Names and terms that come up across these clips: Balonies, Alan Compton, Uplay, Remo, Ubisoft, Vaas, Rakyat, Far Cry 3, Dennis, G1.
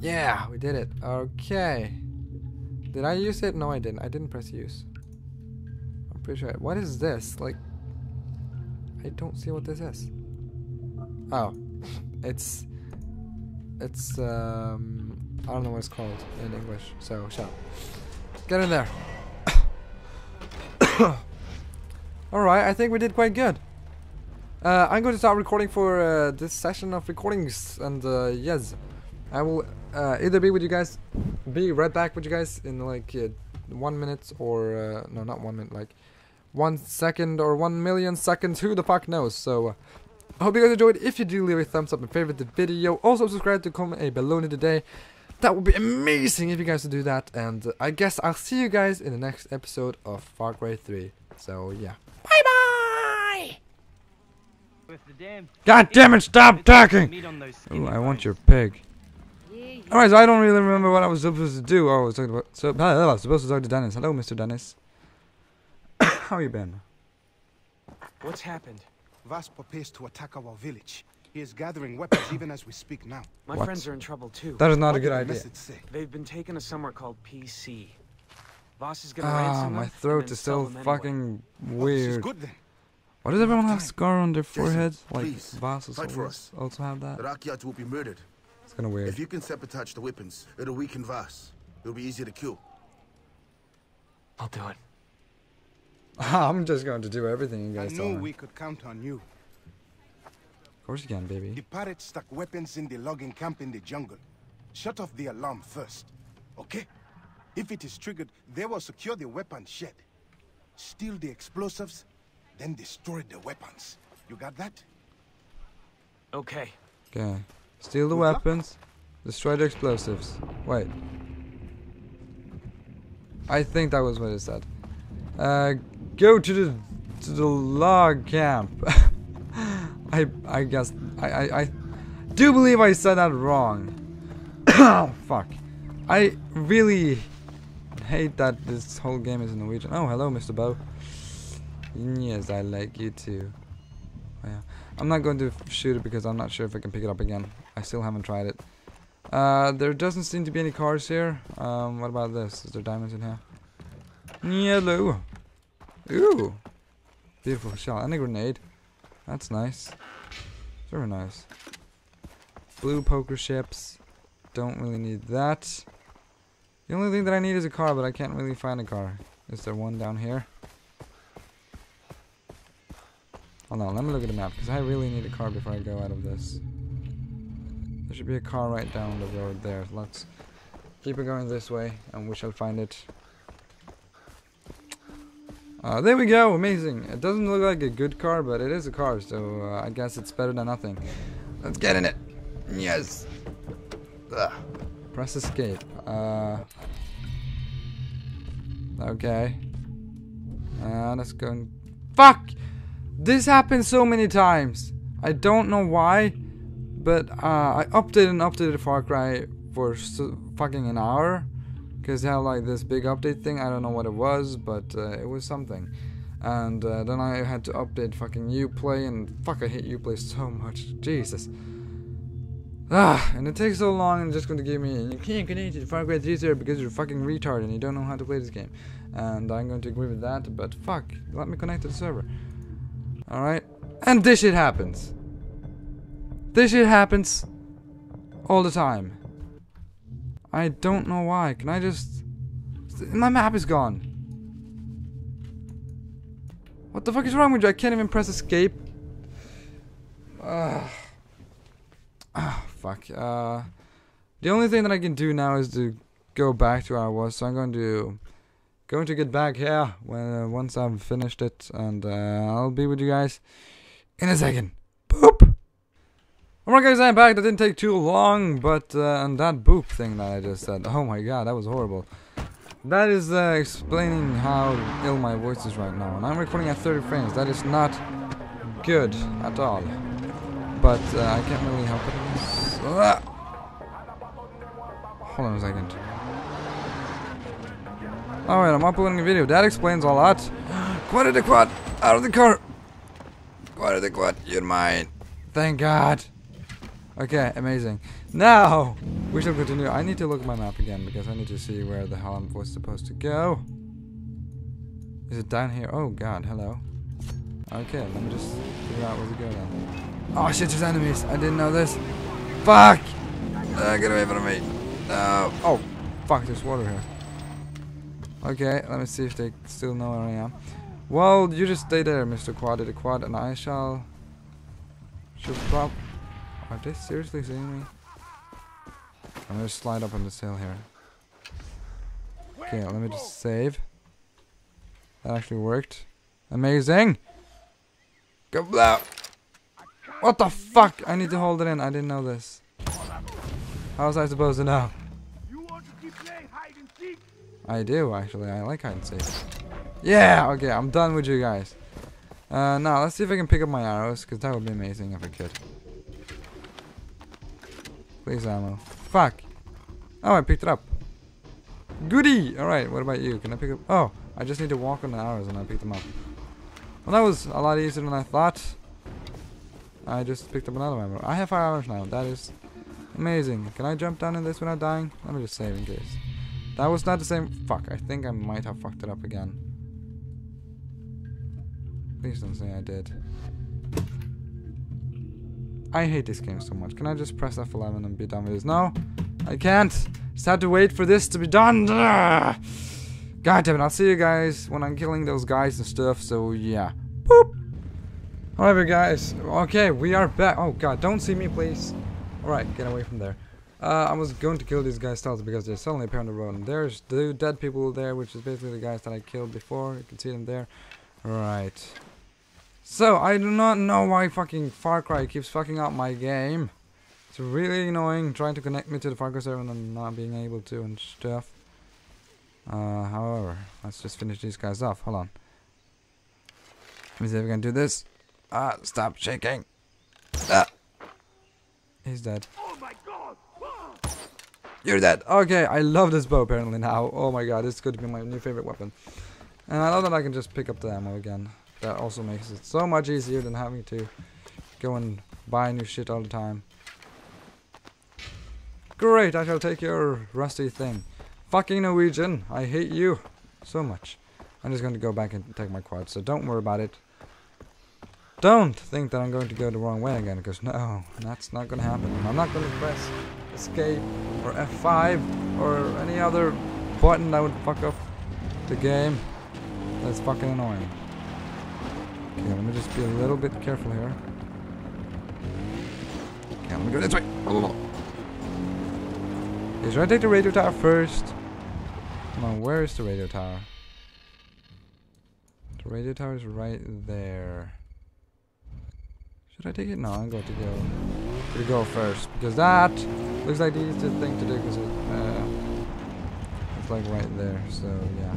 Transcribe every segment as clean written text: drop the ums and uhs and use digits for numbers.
Yeah, we did it. Okay. Did I use it? No, I didn't. I didn't press use. I'm pretty sure. What is this? Like, I don't see what this is. Oh. It's, I don't know what it's called in English. So, shut up. Get in there. Alright, I think we did quite good. I'm going to start recording for this session of recordings. And, yes. I will either be right back with you guys in like 1 minute or no, not 1 minute, like 1 second or 1,000,000 seconds, who the fuck knows. So I hope you guys enjoyed. If you do, leave a thumbs up and favorite the video. Also subscribe to comment a baloney today. That would be amazing if you guys would do that. And I guess I'll see you guys in the next episode of Far Cry 3. So yeah, bye bye. With the damn God damn it! Stop talking. Ooh, I want your pig. Alright, so I don't really remember what I was supposed to do. Oh, I was talking about. So, I was supposed to talk to Dennis. Hello, Mr. Dennis. How you been? What's happened? Vaas prepares to attack our village. He is gathering weapons even as we speak now. My friends are in trouble too. That is not a good idea. They've been taken to somewhere called PC. Vaas is gonna ransom them. My throat is still fucking weird. Why does everyone have a scar on their forehead? Like Vaas also have that. Rakyat will be murdered. It's kind of weird. If you can sabotage the weapons, it'll weaken Vaas. It'll be easier to kill. I'll do it. I'm just going to do everything you guys tell me. I knew we could count on you. Of course you can, baby. The pirates stuck weapons in the logging camp in the jungle. Shut off the alarm first, okay? If it is triggered, they will secure the weapon shed. Steal the explosives, then destroy the weapons. You got that? Okay. Okay. Steal the weapons, destroy the explosives. Wait. I think that was what it said. Go to the log camp. I guess I do believe I said that wrong. Oh, fuck. I really hate that this whole game is in Norwegian. Oh, hello, Mr. Bo. Yes, I like you too. Yeah. I'm not going to shoot it because I'm not sure if I can pick it up again. I still haven't tried it. There doesn't seem to be any cars here. What about this? Is there diamonds in here? Yellow. Ooh. Beautiful shell. And a grenade. That's nice. Very nice. Blue poker chips. Don't really need that. The only thing that I need is a car, but I can't really find a car. Is there one down here? Hold on, let me look at the map, because I really need a car before I go out of this. There should be a car right down the road there. Let's keep it going this way, and we shall find it. There we go, amazing. It doesn't look like a good car, but it is a car, so I guess it's better than nothing. Let's get in it. Yes. Ugh. Press escape. Okay. Let's go and... Fuck! This happened so many times. I don't know why, but I updated Far Cry for so fucking an hour because they had like this big update thing. I don't know what it was, but it was something. And then I had to update fucking Uplay, and fuck, I hate Uplay so much. Jesus. And it takes so long, and it's just going to give me, you can't connect to Far Cry 3 because you're fucking retard and you don't know how to play this game. And I'm going to agree with that, but fuck, let me connect to the server. Alright, and this shit happens. This shit happens all the time. I don't know why. Can I just... My map is gone. What the fuck is wrong with you? I can't even press escape. Oh, fuck. The only thing that I can do now is to go back to where I was, so I'm going to... get back here when once I've finished it, and I'll be with you guys in a second. Boop. Alright, guys, I'm back. That didn't take too long, but and that boop thing that I just said. Oh my god, that was horrible. That is explaining how ill my voice is right now, and I'm recording at 30 frames. That is not good at all. But I can't really help it. Hold on a second. Alright, I'm uploading a video. That explains a lot. Quad, out of the car! Quad, you're mine. Thank God. Okay, amazing. Now! We shall continue. I need to look at my map again because I need to see where the hell I was supposed to go. Is it down here? Oh god, hello. Okay, let me just figure out where to go now. Oh shit, there's enemies! I didn't know this! Fuck! Get away from me! No! Oh! Fuck, there's water here. Okay, let me see if they still know where I am. Well, you just stay there, Mr. Quad, the Quad, and I shall... Should pop... Are they seriously seeing me? I'm gonna slide up on this hill here. Okay, let me just save. That actually worked. Amazing! Go blow! What the fuck? I need to hold it in. I didn't know this. How was I supposed to know? I do, actually. I like hide and seek. Yeah! Okay, I'm done with you guys. Now, let's see if I can pick up my arrows, because that would be amazing if I could. Please, ammo. Fuck! Oh, I picked it up. Goody! Alright, what about you? Can I pick up... Oh, I just need to walk on the arrows and I picked them up. Well, that was a lot easier than I thought. I just picked up another ammo. I have 5 hours now. That is amazing. Can I jump down in this without dying? Let me just save in case. That was not the same... Fuck, I think I might have fucked it up again. Please don't say I did. I hate this game so much. Can I just press F11 and be done with this? No, I can't. Just had to wait for this to be done. God damn it, I'll see you guys when I'm killing those guys and stuff, so yeah. Boop. Alright, guys. Okay, we are back. Oh god, don't see me, please. Alright, get away from there. I was going to kill these guys stealth because they suddenly appear on the road. And there's the dead people there, which is basically the guys that I killed before. You can see them there. Right. So, I do not know why fucking Far Cry keeps fucking up my game. It's really annoying trying to connect me to the Far Cry server and not being able to and stuff. However, let's just finish these guys off. Hold on. Let me see if we can do this. Stop shaking. He's dead. Oh my god! You're dead. Okay, I love this bow apparently now. Oh my god, this could be my new favorite weapon. And I love that I can just pick up the ammo again. That also makes it so much easier than having to go and buy new shit all the time. Great, I shall take your rusty thing. Fucking Norwegian, I hate you so much. I'm just going to go back and take my quad, so don't worry about it. Don't think that I'm going to go the wrong way again, because no, that's not going to happen. I'm not going to press escape or F5 or any other button that would fuck up the game. That's fucking annoying. Okay, let me just be a little bit careful here. Okay, let me go this way. Okay, should I take the radio tower first? Come on, where is the radio tower? The radio tower is right there. Should I take it? No, I'm going to go. We go first because that looks like the easiest thing to do because it's like right there. So yeah,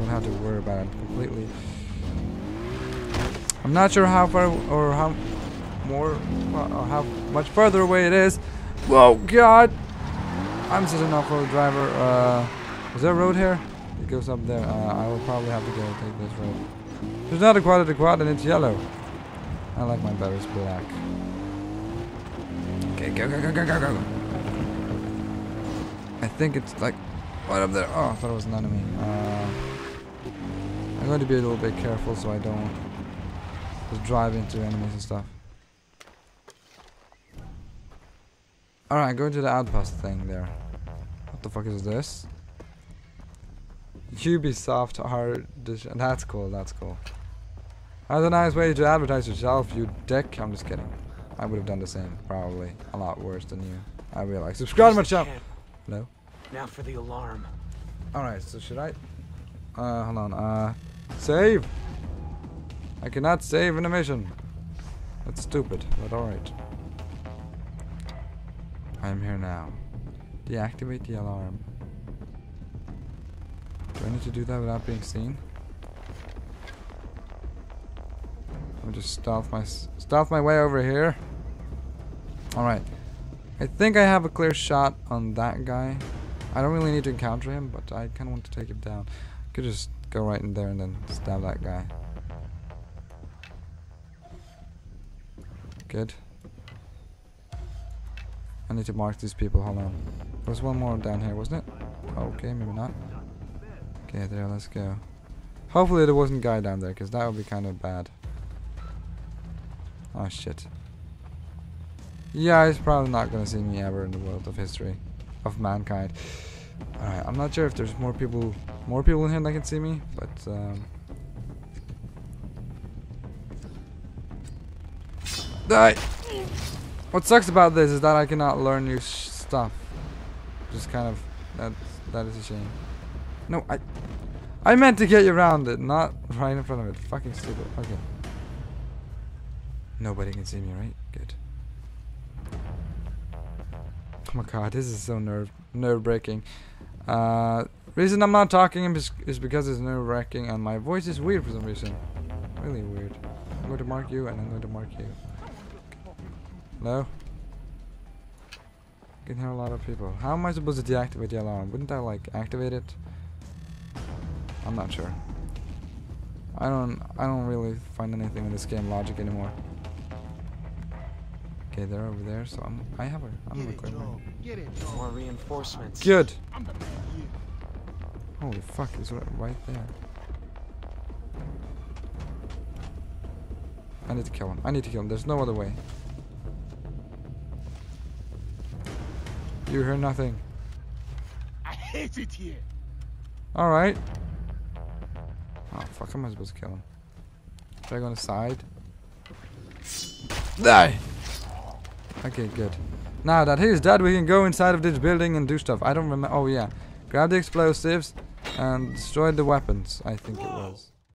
don't have to worry about it completely. I'm not sure how far or how more or how much further away it is. Whoa, god! I'm such an off-road driver. Is there a road here? It goes up there. I will probably have to go take this road. There's not a quad at the quad, and it's yellow. I like my batteries black. Okay, go, go, go, go, go, go. I think it's like right up there. Oh, I thought it was an enemy. I'm going to be a little bit careful so I don't drive into enemies and stuff. Alright, go to the outpost thing there. What the fuck is this? Ubisoft are... That's cool, that's cool. That's a nice way to advertise yourself, you dick. I'm just kidding. I would have done the same, probably. A lot worse than you. I realize. Subscribe to my channel! No? Now for the alarm. Alright, so should I... hold on. Save! I cannot save in a mission. That's stupid, but alright. I am here now. Deactivate the alarm. Do I need to do that without being seen? I'll just stealth my way over here. Alright. I think I have a clear shot on that guy. I don't really need to encounter him, but I kind of want to take him down. I could just go right in there and then stab that guy. Good. I need to mark these people, hold on. There was one more down here, wasn't it? Okay, maybe not. Okay, there, let's go. Hopefully there wasn't a guy down there, because that would be kind of bad. Oh shit. Yeah, he's probably not gonna see me ever in the world of history. Of mankind. Alright, I'm not sure if there's more people in here that can see me, but die! What sucks about this is that I cannot learn new stuff. Just kind of that is a shame. No, I meant to get you around it, not right in front of it. Fucking stupid. Okay. Nobody can see me, right? Good. Oh my god, this is so nerve-breaking. Reason I'm not talking is because it's nerve-wracking and my voice is weird for some reason. Really weird. I'm going to mark you and I'm going to mark you. Hello? I can hear a lot of people. How am I supposed to deactivate the alarm? Wouldn't I like activate it? I'm not sure. I don't really find anything in this game logic anymore. Okay, they're over there, so I'm equipped. More reinforcements. Good. Holy fuck, it's right there. I need to kill him. There's no other way. You heard nothing. I hate it here. All right. Oh fuck! How am I supposed to kill him? Should I go on the side? Die. Okay, good. Now that he's dead, we can go inside of this building and do stuff. I don't remember. Oh yeah, grab the explosives and destroy the weapons. I think it was.